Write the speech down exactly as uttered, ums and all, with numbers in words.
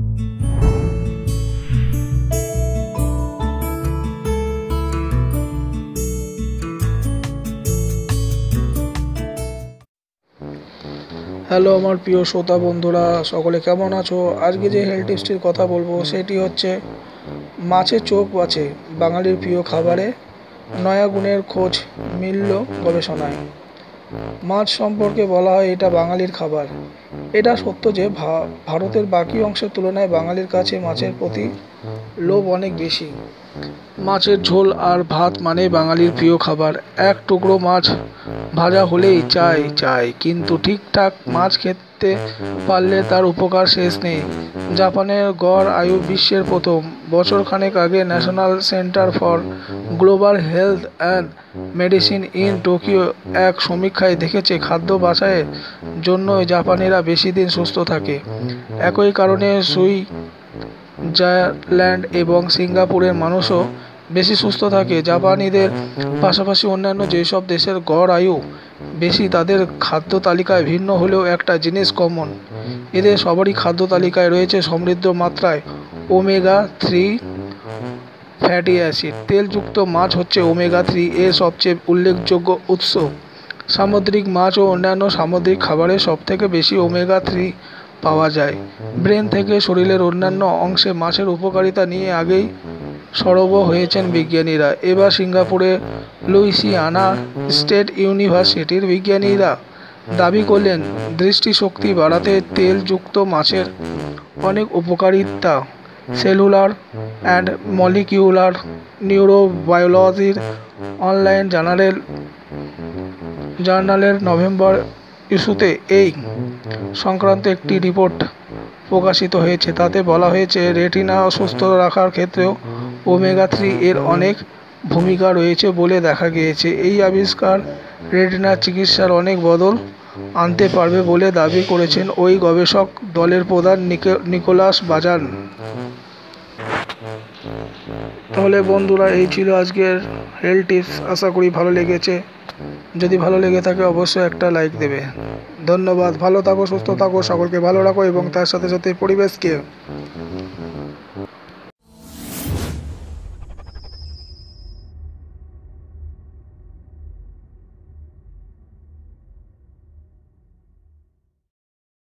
Hello हमारे प्रिय श्रोता बंधुरा सकले केमन आछो। आज के जे हेल्थ टिप्सटिर कथा बोलबो सेटी होच्छे माछेर चोख बाछे बांगालिर प्रिय खाबारे नया गुणेर खोज मिलल गवेषणाय। माछ सम्पर्के बला हय एटा बांगालिर खाबार। एटा सत्य जे भारतेर बाकी अंशेर तुलनाय बांगालिर काछे माछेर प्रति लोभ अनेक बेशी। माछेर झोल आर भात मानेई बांगालिर प्रिय खाबार। एक टुकरो माछ भाजा होलेई चाय चाय, किन्तु ठीकठाक माछ खेते पारले तार उपकार शेष नेई। जापानेर गड़ आयु विश्वेर प्रथम बछरखानेक आगे national centre for global health and medicine in Tokyo एक समीक्षाय देखेछे खाद्य बाछायेर जन्यई जापानिरा बेशी दिन सुस्थ थाके। एकई कारणे सुइजारलैंड एबं सिंगापुरेर मानुषो बेशी सुस्थ थाके। जापानीदेर पाशापाशी अन्यान्य जेसब देशेर गड़ आयु बेशी तादेर खाद्य तालिकाय भिन्न हलेओ एकटा जिनिस कमन, एदेर सबारই खाद्य तालिकाय रयेছে समृद्ध मात्राय ओमेगा थ्री फैटी एसिड। तेलयुक्त माछ हच्छे ओमेगा थ्री एर सबचेये उल्लेखयोग्य उत्स। सामुद्रिक माछ ओ अन्यान्य सामुद्रिक खाबारे सबथेके बेशी ओमेगा थ्री पावा যায়। ब्रेन थेके शरीरेर अन्यान्य अंशे माछेर उपकारिता निये आगेई সরব হয়েছেন বিজ্ঞানীরা। এবার সিঙ্গাপুরে লুইসিয়ানা স্টেট ইউনিভার্সিটির বিজ্ঞানীরা দাবি করলেন দৃষ্টিশক্তি বাড়াতে তেলযুক্ত মাছের অনেক উপকারিতা সেলুলার অ্যান্ড মলিকিউলার নিউরোবায়োলজির অনলাইন জার্নালের জার্নালের নভেম্বর ইস্যুতে এই সংক্রান্ত একটি রিপোর্ট প্রকাশিত হয়েছে। তাতে বলা হয়েছে রেটিনা সুস্থ রাখার ক্ষেত্রেও ओमेगा थ्री एर अनेक भूमिका रयेछे बोले देखा गियेछे। एई आविष्कार रेटिना चिकित्सार अनेक बदल आनते पारबे बोले दाबी करेछेन ओई गवेषक दलेर प्रधान निकोलास बाजान। ताहले बंधुरा एई छिलो आजकेर हेल्थ टिप्स। आशा करी भालो लेगेछे। যদি ভালো লেগে থাকে অবশ্যই একটা লাইক দেবে। ধন্যবাদ। ভালো থাকো, সুস্থ থাকো, সকলকে ভালো রাখো এবং তার সাথে সাথে পরিবেশকে